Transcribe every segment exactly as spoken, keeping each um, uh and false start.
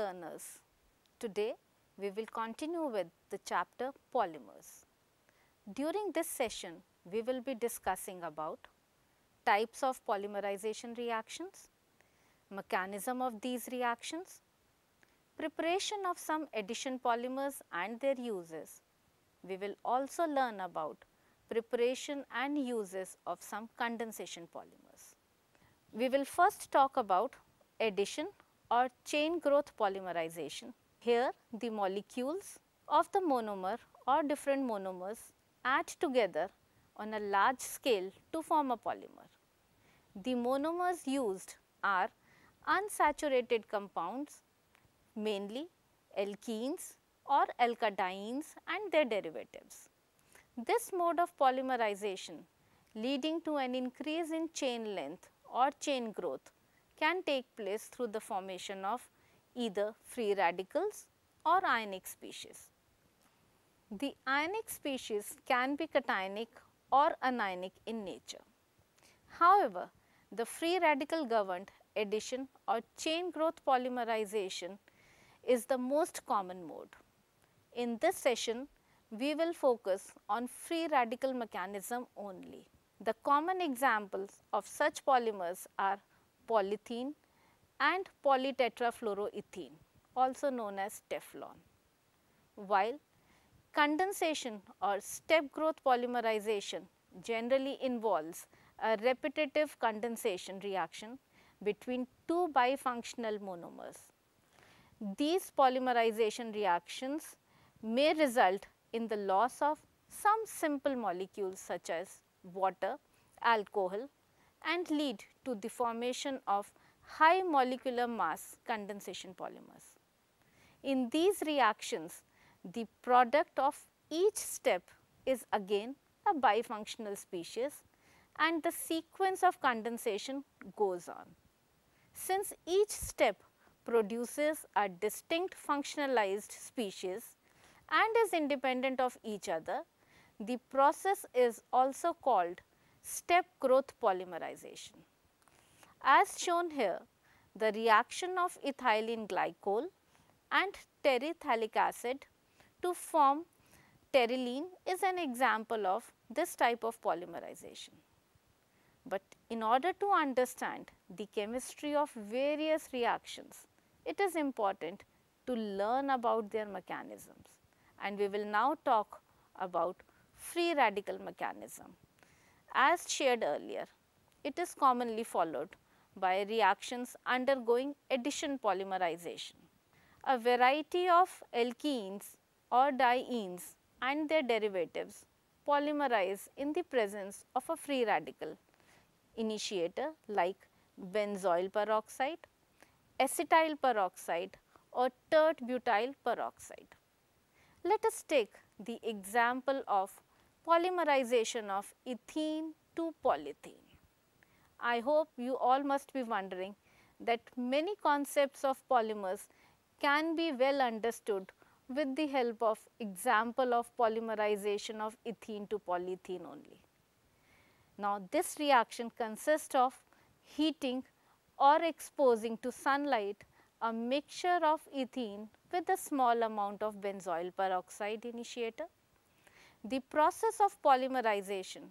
learners, today we will continue with the chapter polymers. During this session, we will be discussing about types of polymerization reactions, mechanism of these reactions, preparation of some addition polymers and their uses. We will also learn about preparation and uses of some condensation polymers. We will first talk about addition or chain growth polymerization. Here the molecules of the monomer or different monomers add together on a large scale to form a polymer. The monomers used are unsaturated compounds, mainly alkenes or alkadienes and their derivatives. This mode of polymerization leading to an increase in chain length or chain growth can take place through the formation of either free radicals or ionic species. The ionic species can be cationic or anionic in nature. However, the free radical governed addition or chain growth polymerization is the most common mode. In this session, we will focus on free radical mechanism only. The common examples of such polymers are polythene and polytetrafluoroethene, also known as Teflon. While condensation or step growth polymerization generally involves a repetitive condensation reaction between two bifunctional monomers. These polymerization reactions may result in the loss of some simple molecules such as water, alcohol, and lead to the formation of high molecular mass condensation polymers. In these reactions, the product of each step is again a bifunctional species and the sequence of condensation goes on. Since each step produces a distinct functionalized species and is independent of each other, the process is also called step growth polymerization. As shown here, the reaction of ethylene glycol and terephthalic acid to form terylene is an example of this type of polymerization. But in order to understand the chemistry of various reactions, it is important to learn about their mechanisms. And we will now talk about free radical mechanism. As shared earlier, it is commonly followed by reactions undergoing addition polymerization. A variety of alkenes or dienes and their derivatives polymerize in the presence of a free radical initiator like benzoyl peroxide, acetyl peroxide or tert-butyl peroxide. Let us take the example of polymerization of ethene to polythene. I hope you all must be wondering that many concepts of polymers can be well understood with the help of example of polymerization of ethene to polythene only. Now, this reaction consists of heating or exposing to sunlight a mixture of ethene with a small amount of benzoyl peroxide initiator. The process of polymerization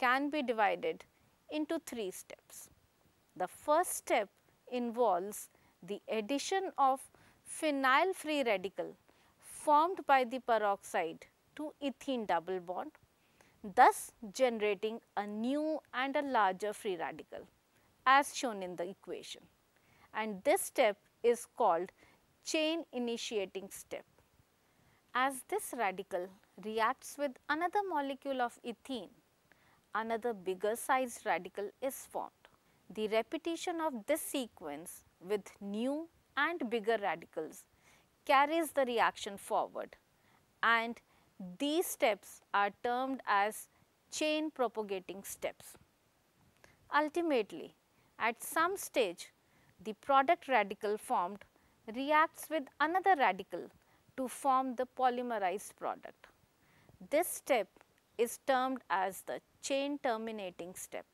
can be divided into three steps. The first step involves the addition of phenyl free radical formed by the peroxide to ethene double bond, thus generating a new and a larger free radical as shown in the equation. And this step is called chain initiating step. As this radical reacts with another molecule of ethene, another bigger sized radical is formed. The repetition of this sequence with new and bigger radicals carries the reaction forward, and these steps are termed as chain propagating steps. Ultimately, at some stage, the product radical formed reacts with another radical to form the polymerized product. This step is termed as the chain terminating step.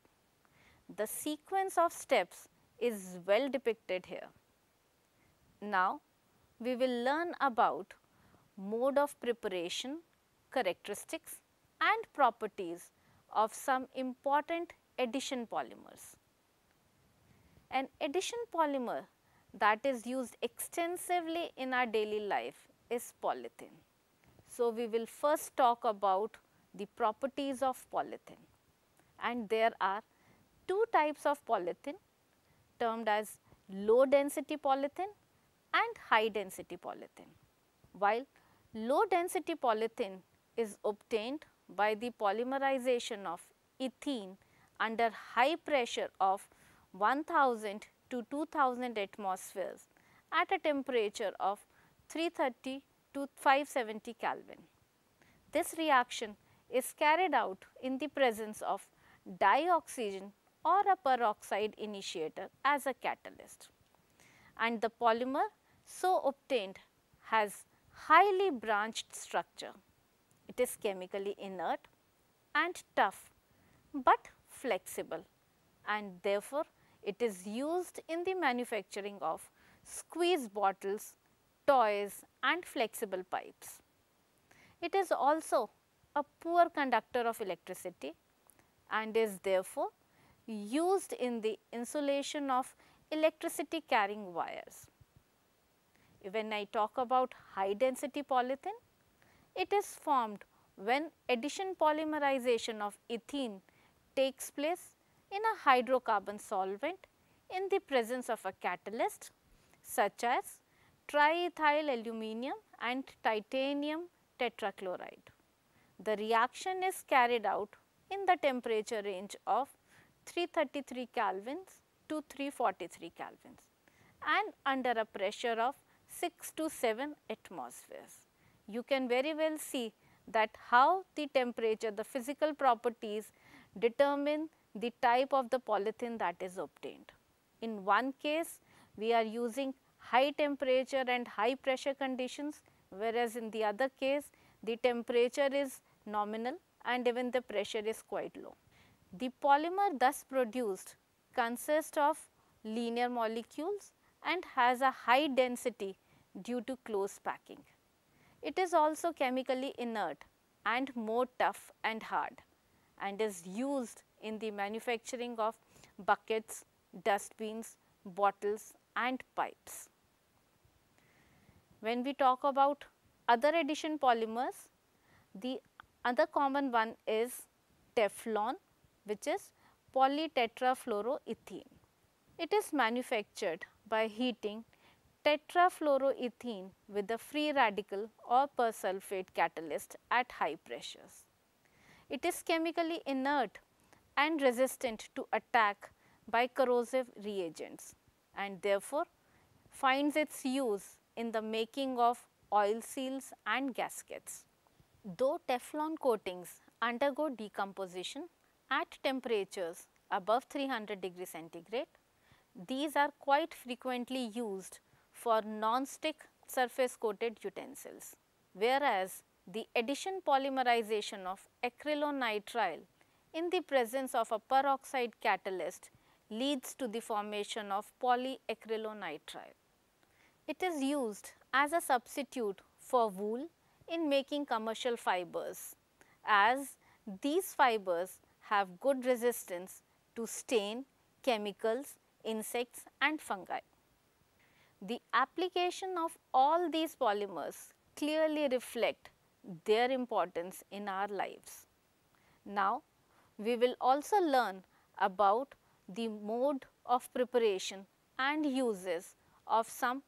The sequence of steps is well depicted here. Now, we will learn about mode of preparation, characteristics and properties of some important addition polymers. An addition polymer that is used extensively in our daily life is polythene. So, we will first talk about the properties of polythene, and there are two types of polythene termed as low density polythene and high density polythene. While low density polythene is obtained by the polymerization of ethene under high pressure of one thousand to two thousand atmospheres at a temperature of three thirty to five seventy Kelvin. This reaction is carried out in the presence of dioxygen or a peroxide initiator as a catalyst, and the polymer so obtained has highly branched structure. It is chemically inert and tough but flexible, and therefore it is used in the manufacturing of squeeze bottles, toys and flexible pipes. It is also a poor conductor of electricity and is therefore used in the insulation of electricity carrying wires. When I talk about high density polythene, it is formed when addition polymerization of ethene takes place in a hydrocarbon solvent in the presence of a catalyst such as triethyl aluminium and titanium tetrachloride. The reaction is carried out in the temperature range of three thirty-three Kelvins to three forty-three Kelvins and under a pressure of six to seven atmospheres. You can very well see that how the temperature, the physical properties determine the type of the polythene that is obtained. In one case, we are using high temperature and high pressure conditions, whereas in the other case, the temperature is nominal and even the pressure is quite low. The polymer thus produced consists of linear molecules and has a high density due to close packing. It is also chemically inert and more tough and hard, and is used in the manufacturing of buckets, dustbins, bottles and pipes. When we talk about other addition polymers, the other common one is Teflon, which is polytetrafluoroethene. It is manufactured by heating tetrafluoroethene with a free radical or persulfate catalyst at high pressures. It is chemically inert and resistant to attack by corrosive reagents, and therefore finds its use in the making of oil seals and gaskets. Though Teflon coatings undergo decomposition at temperatures above three hundred degrees centigrade, these are quite frequently used for non-stick surface coated utensils, whereas the addition polymerization of acrylonitrile in the presence of a peroxide catalyst leads to the formation of polyacrylonitrile. It is used as a substitute for wool in making commercial fibers, as these fibers have good resistance to stain, chemicals, insects and fungi. The application of all these polymers clearly reflect their importance in our lives. Now, we will also learn about the mode of preparation and uses of some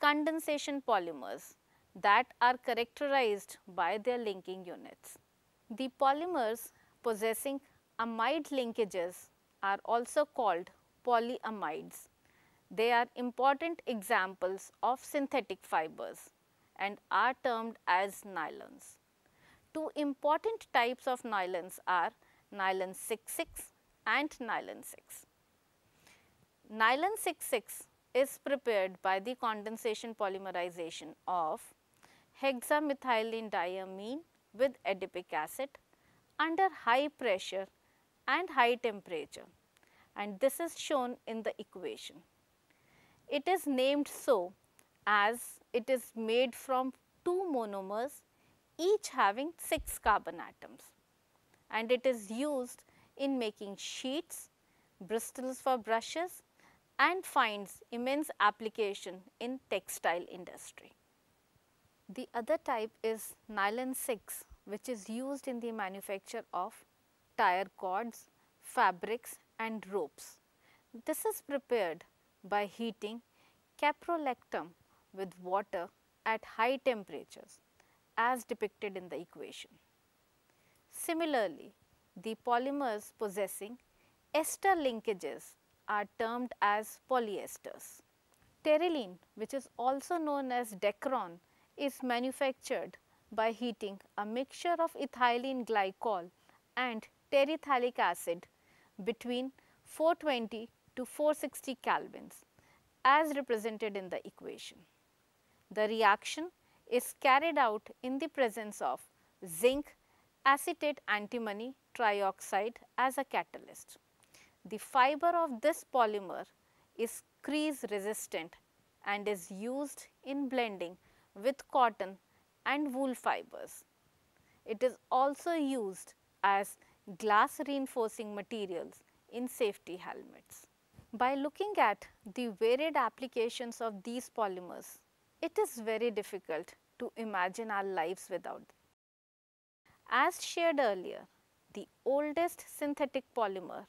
condensation polymers that are characterized by their linking units. The polymers possessing amide linkages are also called polyamides. They are important examples of synthetic fibers and are termed as nylons. Two important types of nylons are nylon six six and nylon six. Nylon six six is prepared by the condensation polymerization of hexamethylenediamine with adipic acid under high pressure and high temperature, and this is shown in the equation. It is named so as it is made from two monomers each having six carbon atoms, and it is used in making sheets, bristles for brushes, and finds immense application in textile industry. The other type is nylon six, which is used in the manufacture of tire cords, fabrics and ropes. This is prepared by heating caprolactam with water at high temperatures as depicted in the equation. Similarly, the polymers possessing ester linkages are termed as polyesters. Terylene, which is also known as dacron, is manufactured by heating a mixture of ethylene glycol and terephthalic acid between four twenty to four sixty kelvins as represented in the equation. The reaction is carried out in the presence of zinc acetate antimony trioxide as a catalyst. The fiber of this polymer is crease resistant and is used in blending with cotton and wool fibers. It is also used as glass reinforcing materials in safety helmets. By looking at the varied applications of these polymers, it is very difficult to imagine our lives without them. As shared earlier, the oldest synthetic polymer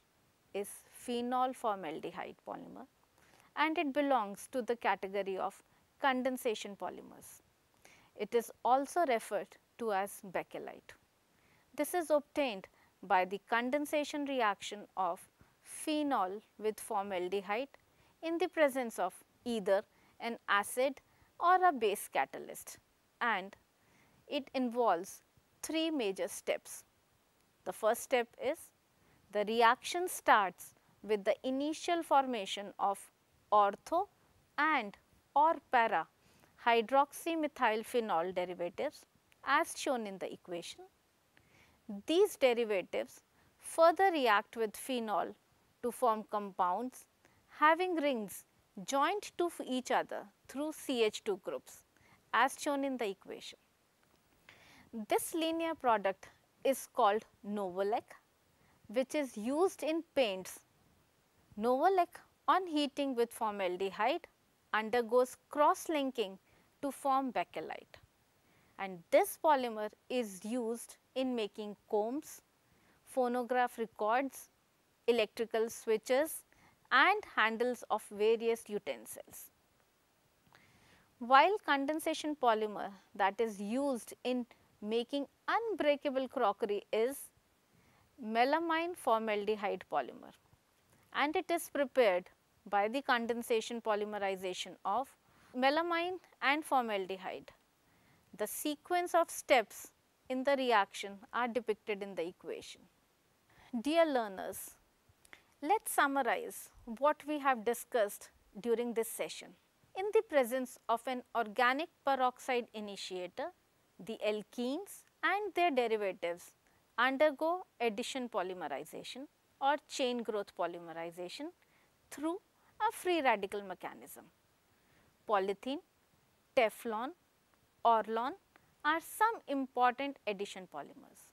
is phenol formaldehyde polymer, and it belongs to the category of condensation polymers. It is also referred to as bakelite. This is obtained by the condensation reaction of phenol with formaldehyde in the presence of either an acid or a base catalyst, and it involves three major steps. The first step is the reaction starts with the initial formation of ortho and or para-hydroxymethylphenol derivatives as shown in the equation. These derivatives further react with phenol to form compounds having rings joined to each other through C H two groups as shown in the equation. This linear product is called Novolac, which is used in paints. Novolac, on heating with formaldehyde, undergoes cross-linking to form bakelite, and this polymer is used in making combs, phonograph records, electrical switches and handles of various utensils. While condensation polymer that is used in making unbreakable crockery is melamine formaldehyde polymer, and it is prepared by the condensation polymerization of melamine and formaldehyde. The sequence of steps in the reaction are depicted in the equation. Dear learners, let's summarize what we have discussed during this session. In the presence of an organic peroxide initiator, the alkenes and their derivatives undergo addition polymerization or chain growth polymerization through a free radical mechanism. Polythene, Teflon, Orlon are some important addition polymers.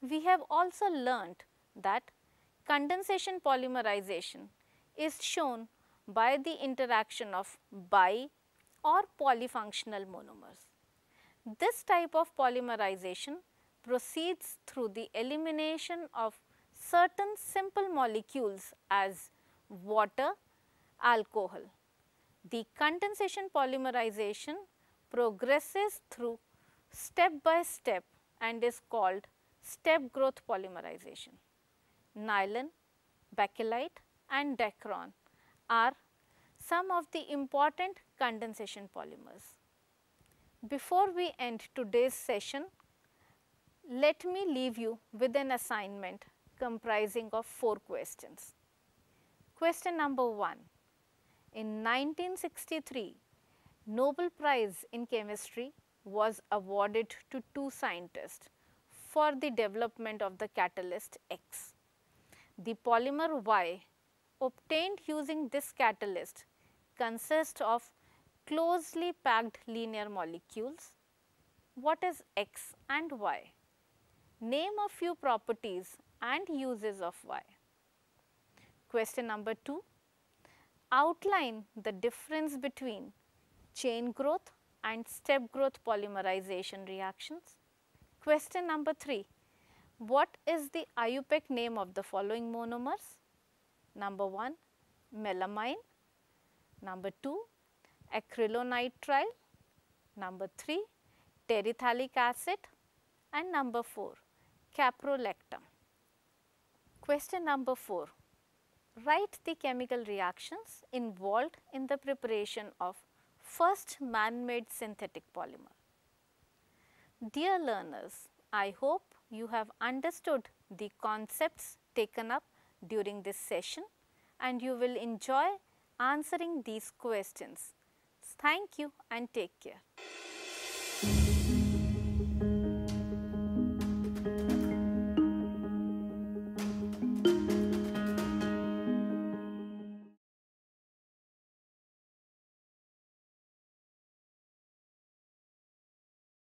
We have also learnt that condensation polymerization is shown by the interaction of bi or polyfunctional monomers. This type of polymerization proceeds through the elimination of certain simple molecules as water, alcohol. The condensation polymerization progresses through step by step and is called step growth polymerization. Nylon, bakelite and dacron are some of the important condensation polymers. Before we end today's session, let me leave you with an assignment comprising of four questions. Question number one. In nineteen sixty-three, Nobel Prize in Chemistry was awarded to two scientists for the development of the catalyst X. The polymer Y obtained using this catalyst consists of closely packed linear molecules. What is X and Y? Name a few properties and uses of Y. Question number two, outline the difference between chain growth and step growth polymerization reactions. Question number three, what is the I U P A C name of the following monomers? Number one, melamine. Number two, acrylonitrile. Number three, terephthalic acid. And number four, caprolactam. Question number four, write the chemical reactions involved in the preparation of first man-made synthetic polymer. Dear learners, I hope you have understood the concepts taken up during this session and you will enjoy answering these questions. Thank you and take care.